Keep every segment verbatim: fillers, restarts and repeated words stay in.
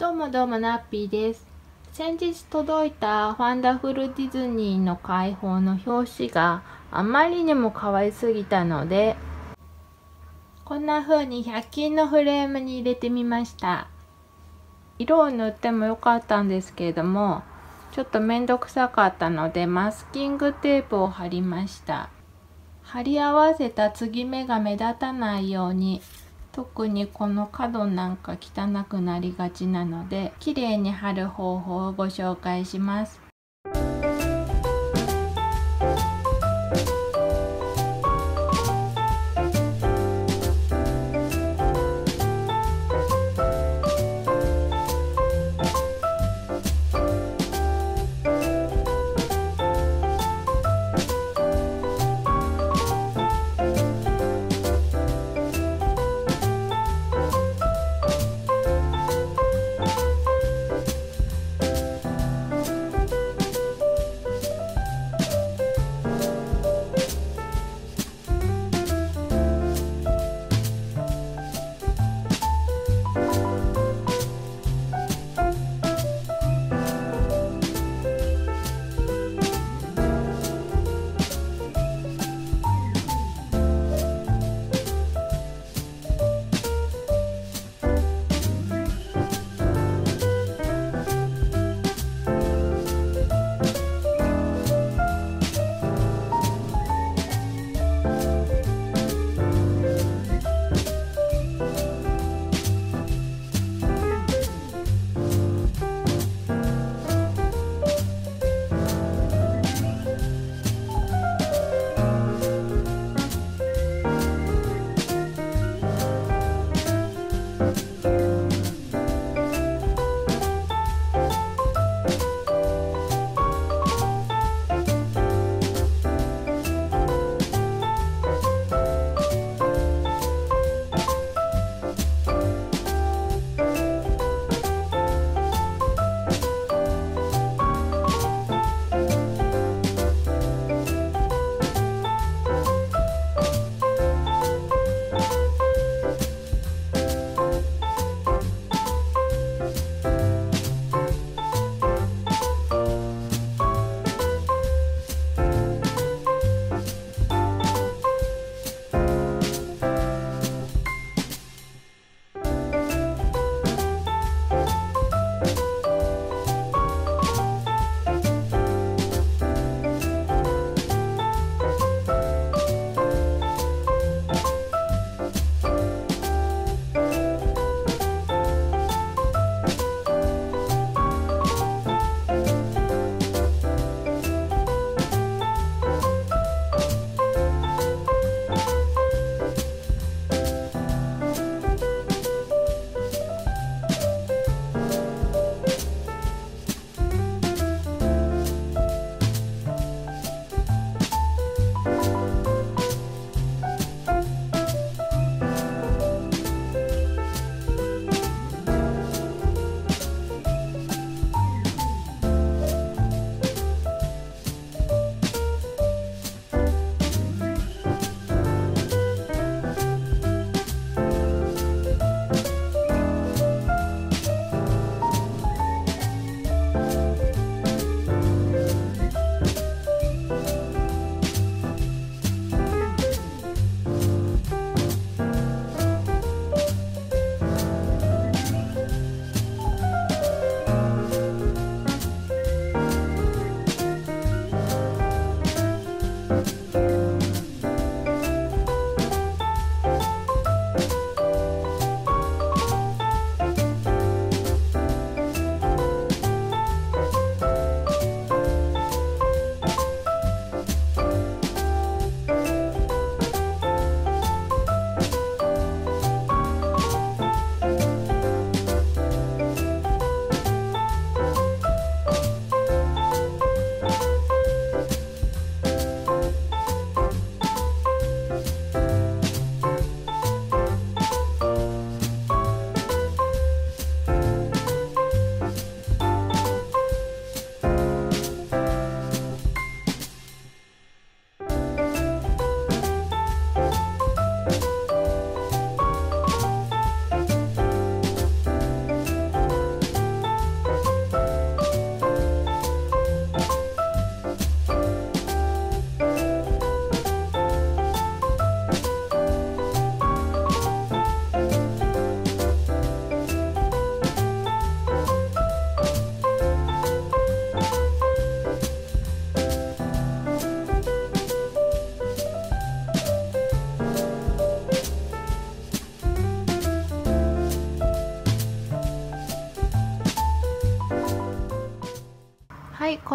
どうもどうもナッピーです。先日届いたファンダフルディズニーの開放の表紙があまりにも可愛すぎたので、こんな風にひゃく均のフレームに入れてみました。色を塗ってもよかったんですけれども、ちょっと面倒くさかったのでマスキングテープを貼りました。貼り合わせた継ぎ目が目立たないように、特にこの角なんか汚くなりがちなので、綺麗に貼る方法をご紹介します。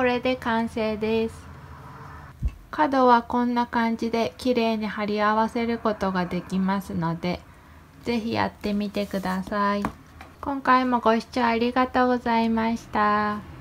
れで完成です。角はこんな感じで綺麗に貼り合わせることができますので、是非やってみてください。今回もご視聴ありがとうございました。